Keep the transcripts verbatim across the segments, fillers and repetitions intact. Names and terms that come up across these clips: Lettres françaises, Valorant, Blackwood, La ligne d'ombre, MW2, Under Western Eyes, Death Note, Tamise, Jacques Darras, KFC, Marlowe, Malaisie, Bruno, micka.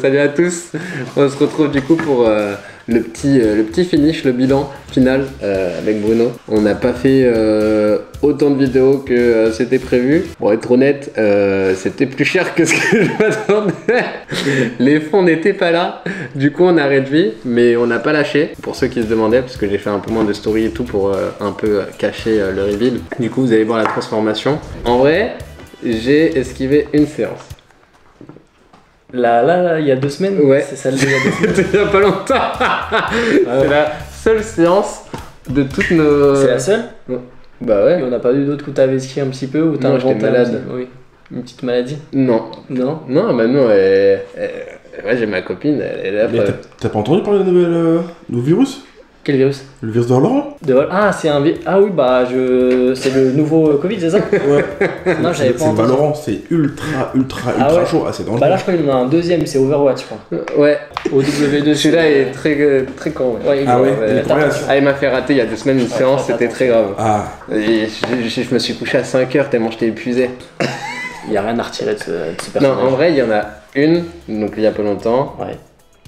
Salut à tous. On se retrouve du coup pour euh, le, petit, euh, le petit finish, le bilan final euh, avec Bruno. On n'a pas fait euh, autant de vidéos que euh, c'était prévu. Pour être honnête, euh, c'était plus cher que ce que je m'attendais. Les fonds n'étaient pas là. Du coup, on a réduit, mais on n'a pas lâché. Pour ceux qui se demandaient, parce que j'ai fait un peu moins de story et tout pour euh, un peu cacher euh, le reveal. Du coup, vous allez voir la transformation. En vrai, j'ai esquivé une séance. Là, là, là, il y a deux semaines. Ouais, c'est celle d'il y a deux semaines. Il y a pas longtemps. Ah ouais. C'est la seule séance de toutes nos... C'est la seule? Bah ouais. Et on n'a pas eu d'autres où t'avais ski un petit peu, où t'as inventé malade. Oui. Une petite maladie? Non. Non? Non, bah non, elle... elle... ouais, j'ai ma copine, elle est là. Mais t'as pas entendu parler de nouveau le... virus? Quel virus? Le virus de Valorant. De... Ah, c'est un virus. Ah oui, bah je. C'est le nouveau euh, Covid, c'est ça? Ouais. Non, j'avais pas entendu. C'est Valorant, c'est ultra, ultra, ultra ah ouais. chaud. Ah, c'est dangereux. Bah là, je crois qu'il y en a un deuxième, c'est Overwatch, je crois. Ouais. O W deux, celui-là est très, très con. Ouais. Ouais, ah ouais, ouais. Ah, il m'a fait rater il y a deux semaines une ah, séance, c'était très grave. Ah. Et je, je, je me suis couché à cinq heures tellement j'étais épuisé. Il n'y a rien à retirer de ce, de ce personnage. Non, en vrai, il y en a une, donc il y a pas longtemps. Ouais.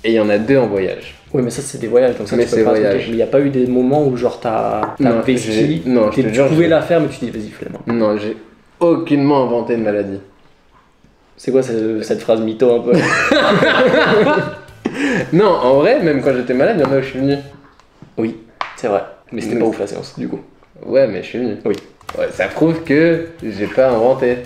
Et il y en a deux en voyage. Oui, mais ça, c'est des voyages, donc ça, mais tu peux pas voyage. Mais il n'y a pas eu des moments où, genre, t'as vécu, tu pouvais la faire, mais tu dis, vas-y, flemme. Non, j'ai aucunement inventé de maladie. C'est quoi cette, cette phrase mytho, un peu? Non, en vrai, même quand j'étais malade, il y en a où je suis venu. Oui, c'est vrai. Mais c'était pas ouf la séance, du coup. Ouais, mais je suis venu. Oui. Ouais, ça prouve que j'ai pas inventé.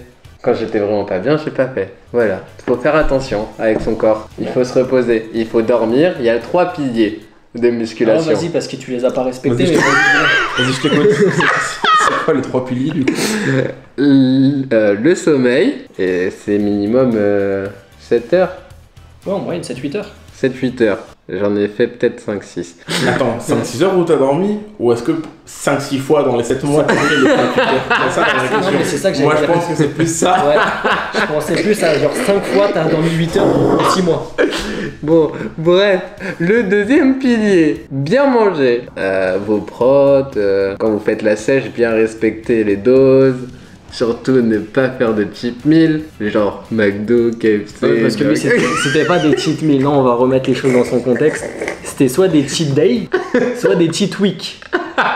Quand j'étais vraiment pas bien, j'ai pas fait. Voilà, faut faire attention avec son corps. Il faut se reposer, il faut dormir. Il y a trois piliers de musculation. Ah, vas-y, parce que tu les as pas respectés. Vas-y, mais... je t'écoute. C'est quoi les trois piliers du coup? Le, euh, le sommeil, et c'est minimum euh, sept heures. Ouais, en moyenne, sept huit heures. sept huit heures. J'en ai fait peut-être cinq six. Attends, cinq six heures où t'as dormi? Ou est-ce que cinq six fois dans les sept mois t'as dormi? C'est ça que j'avais. Moi je pense que c'est plus ça. Ouais, je pensais plus à genre cinq fois t'as dormi huit heures en six mois. Bon, bref, le deuxième pilier, bien manger. Euh, vos protes, euh, quand vous faites la sèche, bien respecter les doses. Surtout ne pas faire de cheat meal, genre McDo, K F C... Ouais, parce que lui, c'était pas des cheat meal, non, on va remettre les choses dans son contexte. C'était soit des cheat day, soit des cheat week.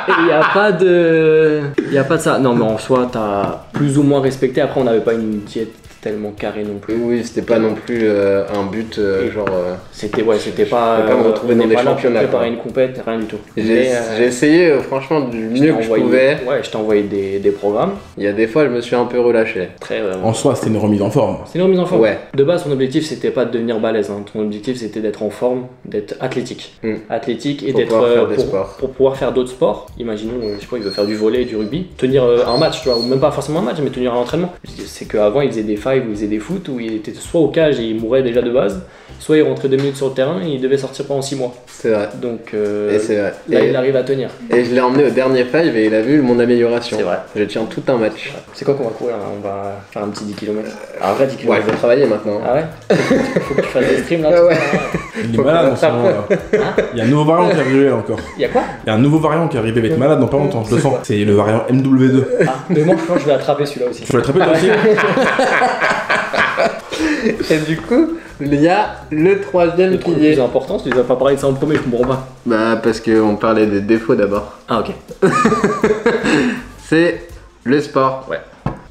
Et il n'y a pas de... Il n'y a pas de ça. Non, mais en soi, t'as plus ou moins respecté. Après, on n'avait pas une diète tellement carrée non plus. Oui, c'était pas non plus euh, un but, euh, genre... Euh, c'était, ouais, c'était pas... Euh, pas me retrouver dans des championnats. Préparer une compète, rien du tout. J'ai euh, essayé, euh, franchement, du mieux que je pouvais. Ouais, je t'envoyais des, des programmes. Il y a des fois, je me suis un peu relâché. Très vraiment. En soi, c'était une remise en forme. C'est une remise en forme. Ouais. De base, ton objectif, c'était pas de devenir balèze. Hein. Ton objectif, c'était d'être en forme, d'être athlétique. Mmh. Athlétique et d'être... Euh, pour, pour pouvoir faire d'autres sports. Imaginons, je sais pas, il veut faire du volley, du rugby, tenir un match, tu vois, ou même pas forcément un match, mais tenir un entraînement. C'est qu'avant, il faisait des fives ou il faisait des foot, où il était soit au cage et il mourait déjà de base, soit il rentrait deux minutes sur le terrain et il devait sortir pendant six mois. C'est vrai. Donc euh, et c'est vrai. Là, et il arrive à tenir. Et je l'ai emmené au dernier five et il a vu mon amélioration. C'est vrai. Je tiens tout un match. C'est quoi qu'on va courir là? On va faire un petit dix kilomètres. Un vrai dix kilomètres. Ouais, il faut travailler maintenant. Ah ouais? Faut que tu fasses des streams là. Ah ouais. Il est malade en ce moment là. Hein? Il y a un nouveau variant qui est arrivé là encore. Il y a quoi? Il y a un nouveau variant qui est arrivé, va être malade dans pas longtemps, je le sens. C'est le variant M W deux. Ah, mais moi je pense que je vais attraper celui-là aussi. Tu vas l'attraper toi aussi? Et du coup, il y a le troisième le pilier. Le plus important, tu nous as pas parlé de ça en premier, je comprends pas. Bah, parce qu'on parlait des défauts d'abord. Ah, ok. C'est le sport. Ouais.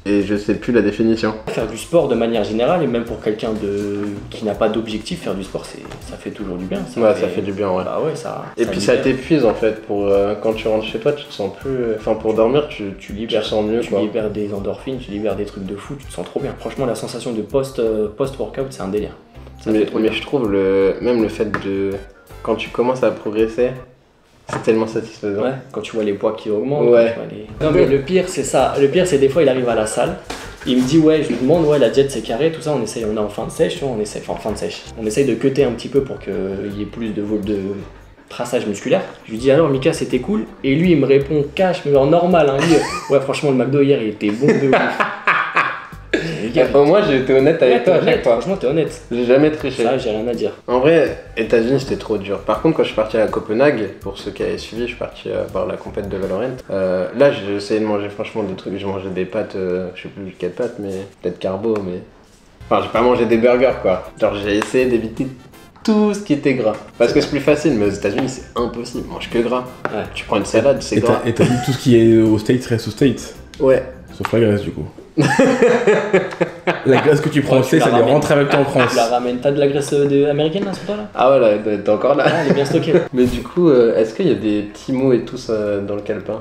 Et je sais plus la définition. Faire du sport de manière générale, et même pour quelqu'un de... qui n'a pas d'objectif, faire du sport, ça fait toujours du bien. Ça ouais, fait... ça fait du bien, ouais. Bah ouais ça, et ça puis libère. Ça t'épuise en fait, pour, euh, quand tu rentres chez toi, tu te sens plus... Enfin pour dormir, tu, tu, libères, tu te sens mieux. Tu quoi. libères des endorphines, tu libères des trucs de fou, tu te sens trop bien. Franchement, la sensation de post-workout, c'est un délire. Ça mais mais je trouve, le... même le fait de... Quand tu commences à progresser, c'est tellement satisfaisant. Ouais, quand tu vois les poids qui augmentent. Ouais. Les... Non mais le pire c'est ça, le pire c'est des fois il arrive à la salle, il me dit ouais, je lui demande ouais la diète c'est carré, tout ça, on essaye, on est en fin de sèche, on essaye, enfin en fin de sèche, on essaye de cutter un petit peu pour qu'il y ait plus de, de traçage musculaire. Je lui dis alors Mika c'était cool, et lui il me répond cash, mais genre normal hein, lui, ouais franchement le McDo hier il était bon de ouf. Enfin, moi j'ai été honnête avec ouais, toi à chaque fois. Franchement t'es honnête. J'ai jamais triché. Ça j'ai rien à dire. En vrai, États-Unis c'était trop dur. Par contre quand je suis parti à Copenhague, pour ceux qui avaient suivi, je suis parti voir la compète de Valorant. Euh, là j'ai essayé de manger franchement des trucs, je mangeais des pâtes, euh, je sais plus quelles pâtes mais peut-être carbo mais Enfin, j'ai pas mangé des burgers quoi. Genre, j'ai essayé d'éviter tout ce qui était gras. Parce que c'est plus facile, mais aux États-Unis c'est impossible. Mange que gras. Ouais. Tu prends une salade, c'est gras. Et t'as dit tout ce qui est au States reste au States. Ouais. Sauf la graisse du coup. La graisse que tu prends, ouais, tu ça les rentre avec toi en France. Tu la ramènes, t'as de la graisse de... américaine là, ce temps là. Ah ouais, là, t'es encore là. Ah, elle est bien stockée. Mais du coup, euh, est-ce qu'il y a des petits mots et tout ça dans le calepin?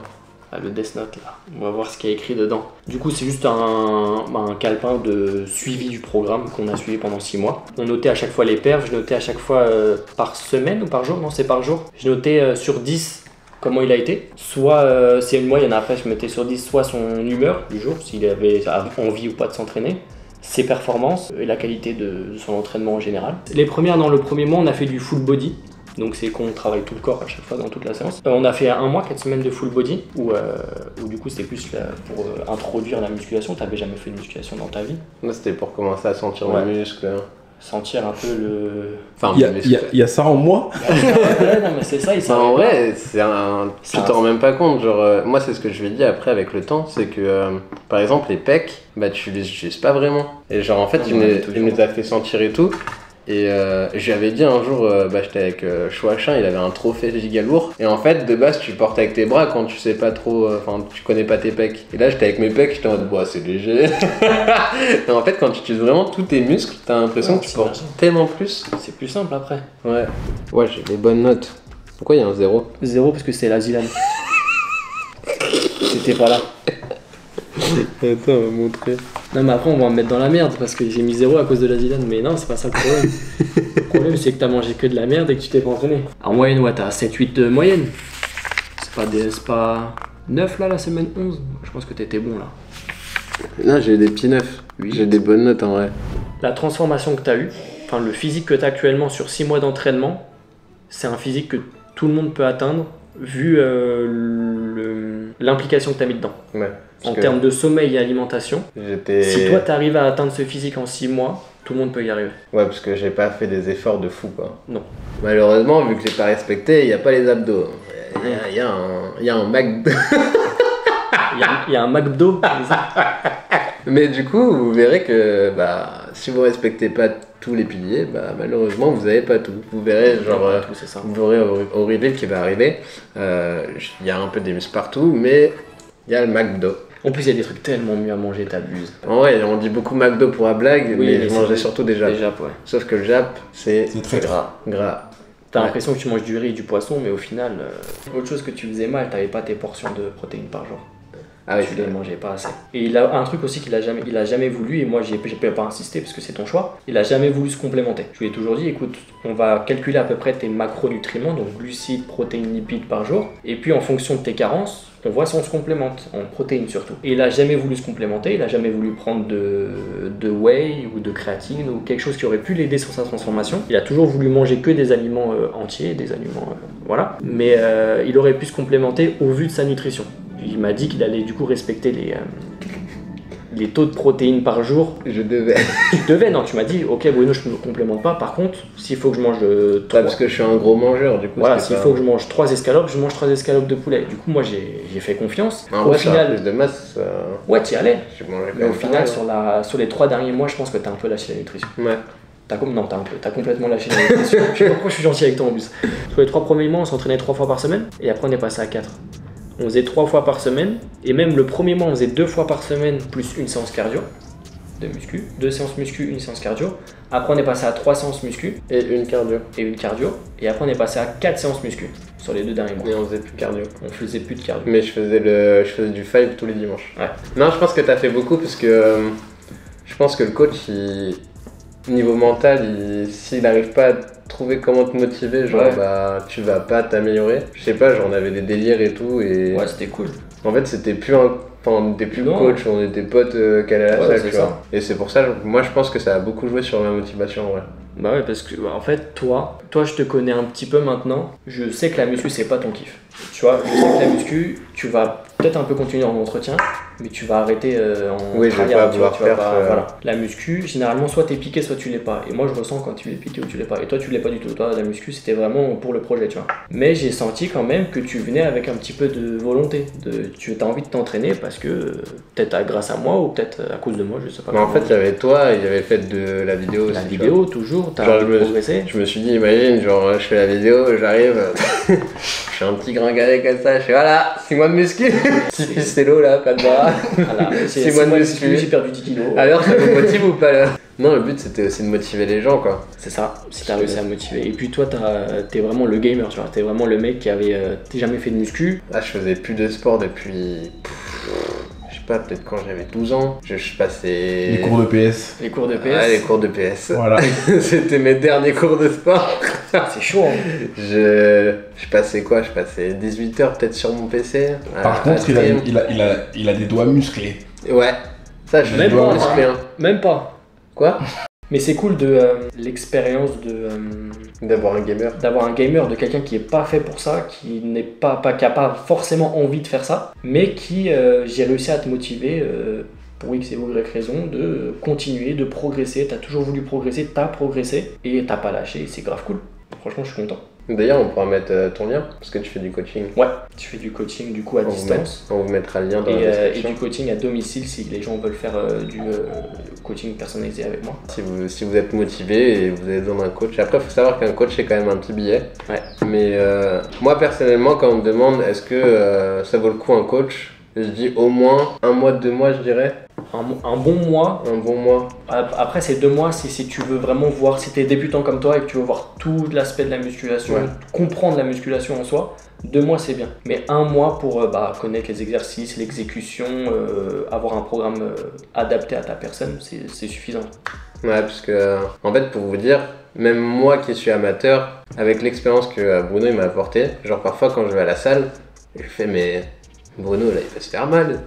Ah, le Death Note là, on va voir ce qu'il y a écrit dedans. Du coup, c'est juste un, bah, un calepin de suivi du programme qu'on a suivi pendant six mois. On notait à chaque fois les perfs, je notais à chaque fois euh, par semaine ou par jour, non c'est par jour. Je notais euh, sur dix. Comment il a été, soit euh, c'est moi, il y en a après je mettais sur dix, soit son humeur du jour, s'il avait envie ou pas de s'entraîner, ses performances et la qualité de, de son entraînement en général. Les premières, dans le premier mois on a fait du full body, donc c'est qu'on travaille tout le corps à chaque fois dans toute la séance. Euh, on a fait un mois, quatre semaines de full body, où, euh, où du coup c'était plus là, pour euh, introduire la musculation. T'avais jamais fait de musculation dans ta vie? Moi c'était pour commencer à sentir ouais. mes muscles. Sentir un peu le... Enfin, il y a, mais... y a, y a ça en moi. Ouais, non mais c'est ça, il s'en en vrai, c'est un... Tu t'en rends même pas compte, genre... Euh, moi, c'est ce que je lui ai dit après avec le temps, c'est que, euh, par exemple, les pecs, bah tu les utilises pas vraiment. Et genre, en fait, non, il me les a fait sentir et tout. Et euh, j'avais dit un jour, euh, bah, j'étais avec euh, Chouachin, il avait un trophée giga lourd. Et en fait, de base, tu portes avec tes bras quand tu sais pas trop, enfin, euh, tu connais pas tes pecs. Et là, j'étais avec mes pecs, j'étais en mode, bah, c'est léger. Et en fait, quand tu utilises vraiment tous tes muscles, t'as l'impression ouais, que tu portes tellement plus. C'est plus simple après. Ouais. Ouais, j'ai des bonnes notes. Pourquoi il y a un zéro? Zéro parce que c'est la Zilane. C'était pas là. Attends, on va montrer. Non mais après on va me mettre dans la merde parce que j'ai mis zéro à cause de la Zidane, mais non c'est pas ça le problème. Le problème c'est que t'as mangé que de la merde et que tu t'es pas entraîné. En moyenne ouais t'as sept huit de moyenne. C'est pas des, c'est pas neuf là la semaine onze. Je pense que t'étais bon là. Là j'ai eu des petits neuf, j'ai des bonnes notes en vrai. La transformation que t'as eue, enfin le physique que t'as actuellement sur six mois d'entraînement, c'est un physique que tout le monde peut atteindre vu euh, l'implication que t'as mis dedans. Ouais. En termes de sommeil et alimentation, si toi t'arrives à atteindre ce physique en six mois, tout le monde peut y arriver. Ouais, parce que j'ai pas fait des efforts de fou quoi. Non. Malheureusement, vu que j'ai pas respecté, il n'y a pas les abdos. Il y a un, y a un McDo. Il y, y a un McDo. Mais du coup, vous verrez que bah, si vous respectez pas tous les piliers, bah, malheureusement vous avez pas tout. Vous verrez, genre, euh, tout, ça. Vous verrez au, au reveal qui va arriver, il euh, y a un peu des muscles partout, mais il y a le McDo. En plus, il y a des trucs tellement mieux à manger, t'abuses. Ouais, on dit beaucoup McDo pour la blague, oui, mais, mais je mangeais surtout des Japs. Des Japs ouais. Sauf que le Jap, c'est très gras. gras. T'as ouais. l'impression que tu manges du riz et du poisson, mais au final, euh, autre chose que tu faisais mal, t'avais pas tes portions de protéines par jour. Ah oui, tu les mangeais pas assez. Et il a un truc aussi qu'il a jamais, il a jamais voulu, et moi j'ai pas insisté parce que c'est ton choix, il a jamais voulu se complémenter. Je lui ai toujours dit, écoute, on va calculer à peu près tes macronutriments, donc glucides, protéines, lipides par jour, et puis en fonction de tes carences, on voit si on se complémente, en protéines surtout. Et il a jamais voulu se complémenter, il a jamais voulu prendre de, de whey ou de créatine ou quelque chose qui aurait pu l'aider sur sa transformation. Il a toujours voulu manger que des aliments euh, entiers, des aliments, euh, voilà. Mais euh, il aurait pu se complémenter au vu de sa nutrition. Il m'a dit qu'il allait du coup respecter les, euh, les taux de protéines par jour. Je devais. Tu devais, non, tu m'as dit, ok Bruno, je ne me complémente pas, par contre, s'il faut que je mange euh, trois... Ah, parce que je suis un gros mangeur, du coup. Voilà, s'il faut que je mange trois escalopes, je mange trois escalopes de poulet. Du coup, moi, j'ai fait confiance. En au vrai, final, plus de masse... Ça... Ouais, t'y allais. Mais au final, ouais. sur, la, sur les trois derniers mois, je pense que t'as un peu lâché la nutrition. Ouais. T'as com... Non, t'as un peu, t'as complètement lâché la nutrition. Je sais pas pourquoi je suis gentil avec toi en plus. Sur les trois premiers mois, on s'entraînait trois fois par semaine, et après on est passé à quatre. On faisait trois fois par semaine, et même le premier mois on faisait deux fois par semaine plus une séance cardio, de muscu, deux séances muscu, une séance cardio. Après on est passé à trois séances muscu et une cardio et une cardio, et après on est passé à quatre séances muscu sur les deux derniers mois. Et on faisait plus de cardio. On faisait plus de cardio. Mais je faisais le, je faisais du five tous les dimanches. Ouais. Non, je pense que t'as fait beaucoup parce que euh, je pense que le coach, il, niveau mental, s'il n'arrive pas à trouver comment te motiver, genre ouais. bah tu vas pas t'améliorer. Je sais pas, genre on avait des délires et tout et... Ouais c'était cool. En fait c'était plus un... Enfin on était plus non. coach, on était potes euh, qu'à la ouais, salle tu ça. vois. Et c'est pour ça, moi je pense que ça a beaucoup joué sur ma motivation en vrai. Bah ouais parce que bah, en fait toi, toi je te connais un petit peu maintenant, je sais que la muscu c'est pas ton kiff. Tu vois, je sais que la muscu, tu vas peut-être un peu continuer en entretien, mais tu vas arrêter euh, en oui, tryhard, tu, tu vas faire, pas, euh... voilà. La muscu, généralement, soit t'es piqué, soit tu l'es pas. Et moi, je ressens quand tu es piqué ou tu l'es pas. Et toi, tu l'es pas du tout. Toi, la muscu, c'était vraiment pour le projet, tu vois. Mais j'ai senti quand même que tu venais avec un petit peu de volonté. De, tu as envie de t'entraîner parce que peut-être grâce à moi ou peut-être à cause de moi, je sais pas. Mais en fait, il y avait toi, il y avait le fait de la vidéo. La aussi, vidéo, toujours. T'as genre, je progressé. Me, je me suis dit, imagine, genre, je fais la vidéo, j'arrive, je suis un petit gringalet comme ça, je fais voilà, six mois de muscu. C'est l'eau là, pas de bras. Voilà, six mois de muscu, j'ai perdu dix kilos. Alors, ça vous motive ou pas là? Non, le but c'était aussi de motiver les gens, quoi. C'est ça, si t'as réussi à motiver. Et puis toi, t'es vraiment le gamer, tu vois. T'es vraiment le mec qui avait euh, t'es jamais fait de muscu. Ah, je faisais plus de sport depuis. Pas, peut-être quand j'avais douze ans, je, je passais... Les cours de P S. Les cours de P S. Ah, les cours de P S. Voilà. C'était mes derniers cours de sport. C'est chaud, hein. Je, je passais quoi? Je passais dix-huit heures peut-être sur mon P C. Par contre, il a, il, a, il, a, il a des doigts musclés. Ouais. Ça, je même doigts pas, musclés. Hein. Même pas. Quoi? Mais c'est cool de euh, l'expérience de... Euh, d'avoir un gamer. D'avoir un gamer, de quelqu'un qui n'est pas fait pour ça, qui n'est pas, pas, qui n'a pas forcément envie de faire ça, mais qui, euh, j'ai réussi à te motiver, euh, pour X et Y raison, de continuer, de progresser. T'as toujours voulu progresser, t'as progressé, et t'as pas lâché, c'est grave cool. Franchement, je suis content. D'ailleurs, on pourra mettre ton lien, parce que tu fais du coaching. Ouais, tu fais du coaching du coup à on distance. Vous met, on vous mettra le lien dans et, la description. Euh, et du coaching à domicile si les gens veulent faire euh, du euh, coaching personnalisé avec moi. Si vous, si vous êtes motivé et vous avez besoin d'un coach. Après, il faut savoir qu'un coach, c'est quand même un petit billet. Ouais. Mais euh, moi, personnellement, quand on me demande est-ce que euh, ça vaut le coup un coach, je dis au moins un mois, deux mois, je dirais. Un, un bon mois. Un bon mois. Après, c'est deux mois si, si tu veux vraiment voir, si tu es débutant comme toi et que tu veux voir tout l'aspect de la musculation, ouais. Comprendre la musculation en soi, deux mois c'est bien. Mais un mois pour euh, bah, connaître les exercices, l'exécution, euh, avoir un programme euh, adapté à ta personne, c'est suffisant. Ouais, parce que en fait, pour vous dire, même moi qui suis amateur, avec l'expérience que Bruno m'a apportée, genre parfois quand je vais à la salle, je fais mais Bruno là il va se faire mal.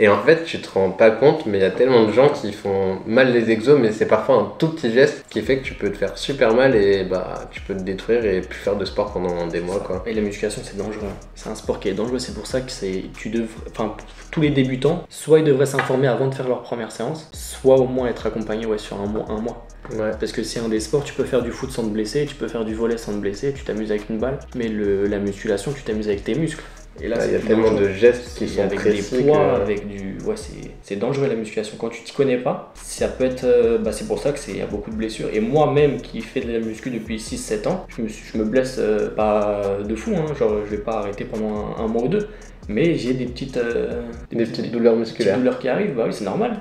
Et en fait, tu te rends pas compte, mais il y a tellement de gens qui font mal les exos, mais c'est parfois un tout petit geste qui fait que tu peux te faire super mal et bah tu peux te détruire et plus faire de sport pendant des mois, quoi. Et la musculation, c'est dangereux. C'est un sport qui est dangereux, c'est pour ça que c'est tu devrais, enfin tous les débutants, soit ils devraient s'informer avant de faire leur première séance, soit au moins être accompagnés ouais, sur un mois, un mois. Ouais. Parce que c'est un des sports, tu peux faire du foot sans te blesser, tu peux faire du volley sans te blesser, tu t'amuses avec une balle, mais le, la musculation, tu t'amuses avec tes muscles. Et là, il y a tellement dangereux. De gestes qui sont avec précis des poids, que... avec du, ouais, c'est dangereux la musculation. Quand tu t'y connais pas, ça peut être, euh... bah, c'est pour ça que c'est, y a beaucoup de blessures. Et moi-même qui fais de la muscu depuis six sept ans, je me, suis... je me blesse euh, pas de fou, hein. Genre je vais pas arrêter pendant un, un mois ou deux, mais j'ai des petites, euh... des, des petites, petites douleurs musculaires, des douleurs qui arrivent, bah oui c'est normal.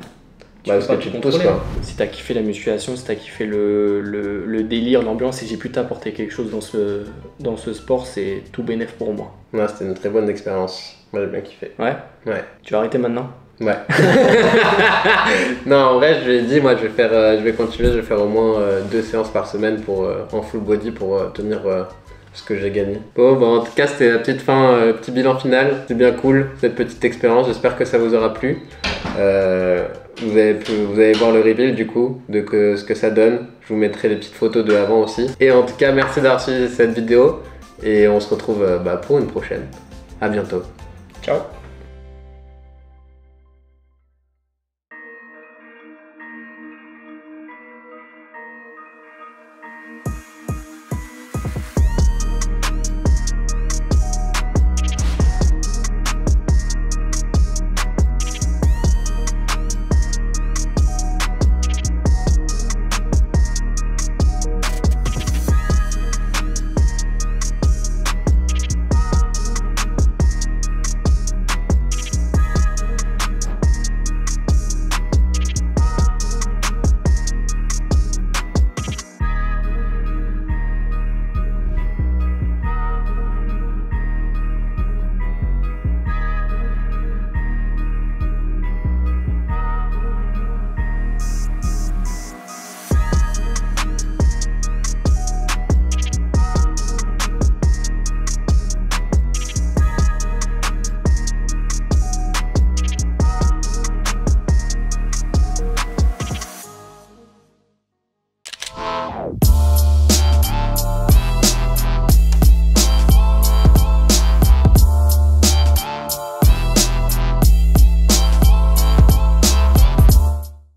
Tu bah, peux parce pas que tu te pousses pas. Si t'as kiffé la musculation, si t'as kiffé le, le, le délire, l'ambiance, si j'ai pu t'apporter quelque chose dans ce, dans ce sport, c'est tout bénéf pour moi. Ouais, c'était une très bonne expérience. Moi j'ai bien kiffé. Ouais. Ouais. Tu vas arrêter maintenant? Ouais. Non, en vrai, je lui ai dit, moi je vais, faire, euh, je vais continuer, je vais faire au moins euh, deux séances par semaine pour, euh, en full body pour euh, tenir. Euh, ce que j'ai gagné. Bon, bah en tout cas, c'était la petite fin, euh, petit bilan final. C'était bien cool, cette petite expérience. J'espère que ça vous aura plu. Euh, vous, avez pu, vous allez voir le reveal, du coup, de que, ce que ça donne. Je vous mettrai les petites photos de avant aussi. Et en tout cas, merci d'avoir suivi cette vidéo. Et on se retrouve euh, bah, pour une prochaine. À bientôt. Ciao.